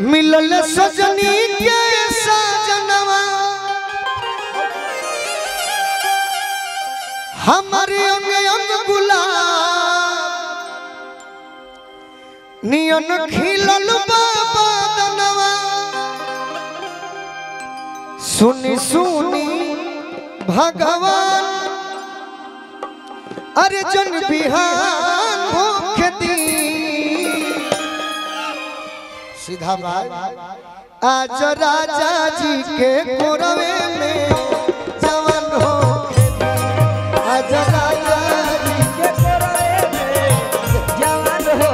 मिलल सजनी के सजनवा हमारे अंग अंग गुलाब नियन खिलल बाबा दनवा। सुनी सुनी भगवान अर्जुन बिहान भूखे सीधा बात। आज राजा जी के कोरवे में जवान हो, आज राजा जी के कोरवे में जवान हो,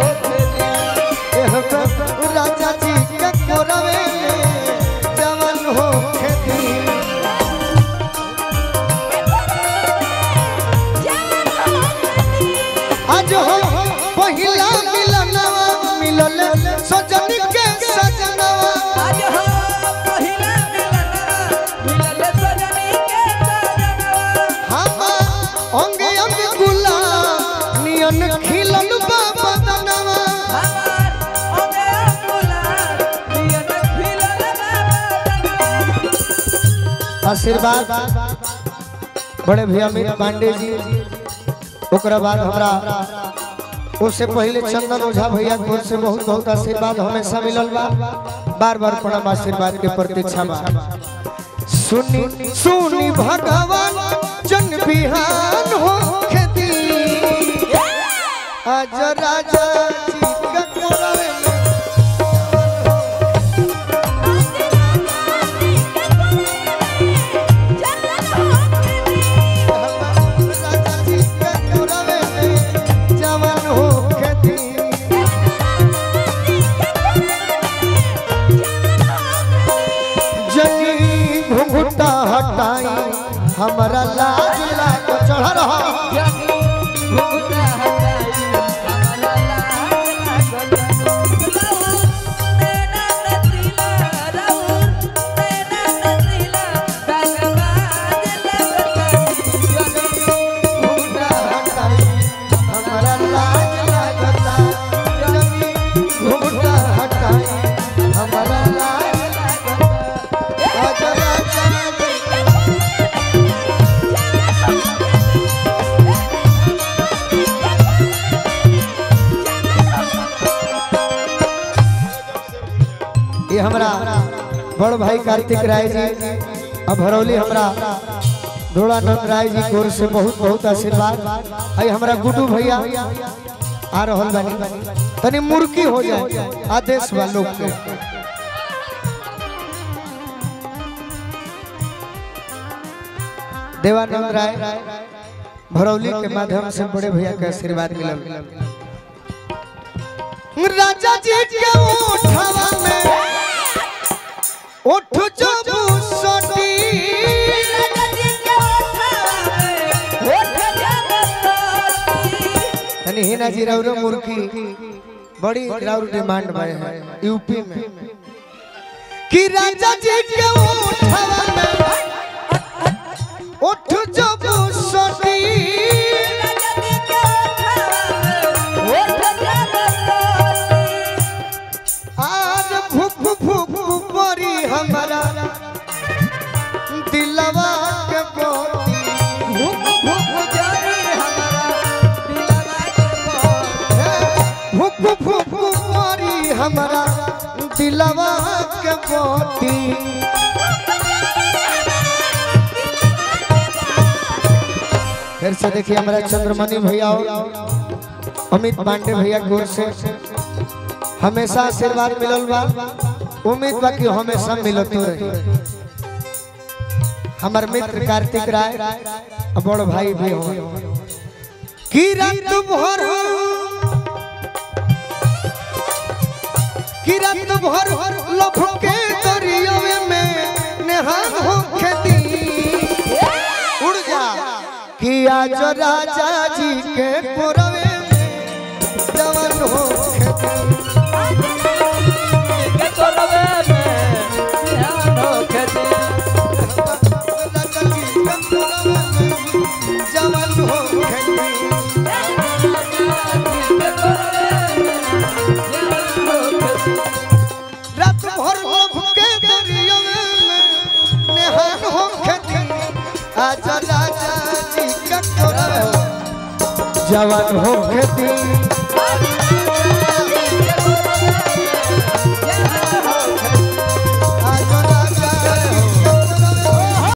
राजा जी के कोरवे में जवान हो। आज हो पहिला मिलनवा मिलल सजन के सजनवा, आज हो पहिला मिलनवा मिलल सजन के सजनवा हां अंग अंग गुलाब नियन खिलल बाबा दनवा, अंग अंग गुलाब नियन खिलल बाबा दनवा। आशीर्वाद बड़े भैया अमित पांडे जी, ओकरा बाद हमरा उससे पहले चंदन ओझा भैया से बहुत बहुत आशीर्वाद हमेशा मिलल बा, बार बार प्रणाम आशीर्वाद के प्रतीक्षा बा। सुनी सुनी भगवान जन बिहान हो खेती, आज राजा जी के कोरवे हमरा लाज लाग चढ़ रहा हमरा बड़ भाई कार्तिक राय जी अभरौली, हमरा धोड़ानंद राय जी कोर से बहुत बहुत आशीर्वाद। आई हमरा गुड्डू भैया आ रहल बानी, तनी मुर्की हो जाए आदेश वालों के। देवानंद राय भरौली के माध्यम से बड़े भैया का आशीर्वाद मिला। राजा जी के उठावा में उठ जो बुसटी राजा जी के उठावा में उठ जो बुसटी तनी हिना जी राउरो मुर्की बड़ी राउर डिमांड में है यूपी में कि राजा जी के उठावा में उठ जो बुसटी राजा जी के उठावा में उठ जो बुसटी। आज भूख भूख हमारा दिलवा के बोती भूख भूख जारी हमारा दिलवा के बोती भूख भूख जारी हमारा दिलवा के बोती। फिर से देखिए हमारा चंद्रमणि भैया अमित पांडे भैया गोर से हमेशा आशीर्वाद मिलल बा, उम्मीद बा कि हमेशा मिलते रहे। हमारे मित्र कार्तिक राय बड़ भाई भी हो कि रात भर लभ के दरियावे में निहाल हो खेती उड़ जा कि आज राजा जी के कोरवे में जवान हो खेती। जवान हो खेती।